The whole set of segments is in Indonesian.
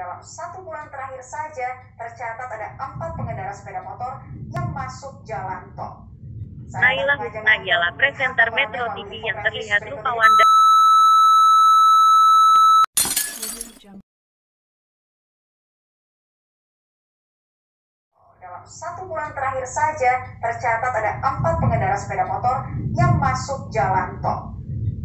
dalam satu bulan terakhir saja tercatat ada 4 pengendara sepeda motor yang masuk jalan tol. Naila Husna ialah presenter Metro TV yang terlihat rupawan dan dalam satu bulan terakhir saja tercatat ada 4 pengendara sepeda motor yang masuk jalan tol.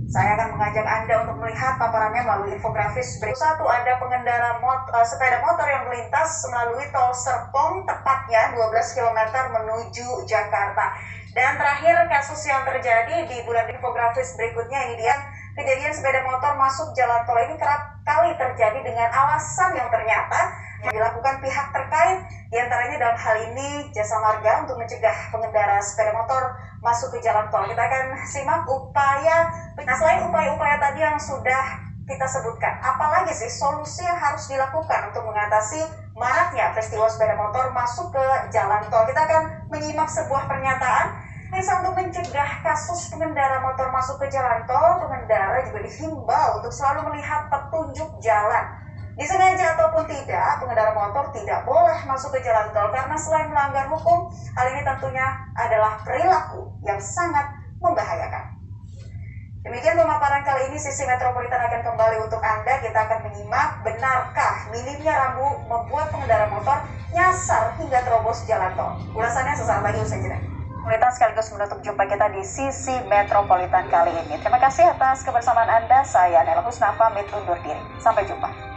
Saya akan mengajak Anda untuk melihat paparannya melalui infografis berikut. Satu, ada pengendara sepeda motor yang melintas melalui tol Serpong, tepatnya 12 km menuju Jakarta. Dan terakhir, kasus yang terjadi di bulan infografis berikutnya, ini dia, kejadian sepeda motor masuk jalan tol ini kerap kali terjadi dengan alasan yang ternyata dilakukan pihak terkait, diantaranya dalam hal ini Jasa Marga, untuk mencegah pengendara sepeda motor masuk ke jalan tol. Kita akan simak upaya, selain upaya-upaya tadi yang sudah kita sebutkan, apalagi sih solusi yang harus dilakukan untuk mengatasi maraknya peristiwa sepeda motor masuk ke jalan tol. Kita akan menyimak sebuah pernyataan. Untuk mencegah kasus pengendara motor masuk ke jalan tol, pengendara juga dihimbau untuk selalu melihat petunjuk jalan. Disengaja ataupun tidak, pengendara motor tidak boleh masuk ke jalan tol karena selain melanggar hukum, hal ini tentunya adalah perilaku yang sangat membahayakan. Demikian pemaparan kali ini, sisi Metropolitan akan kembali untuk Anda. Kita akan menyimak, benarkah minimnya rambu membuat pengendara motor nyasar hingga terobos jalan tol? Ulasannya sesaat lagi usai jeda. Metropolitan sekaligus menutup jumpa kita di sisi Metropolitan kali ini. Terima kasih atas kebersamaan Anda. Saya Naila Husna pamit undur diri. Sampai jumpa.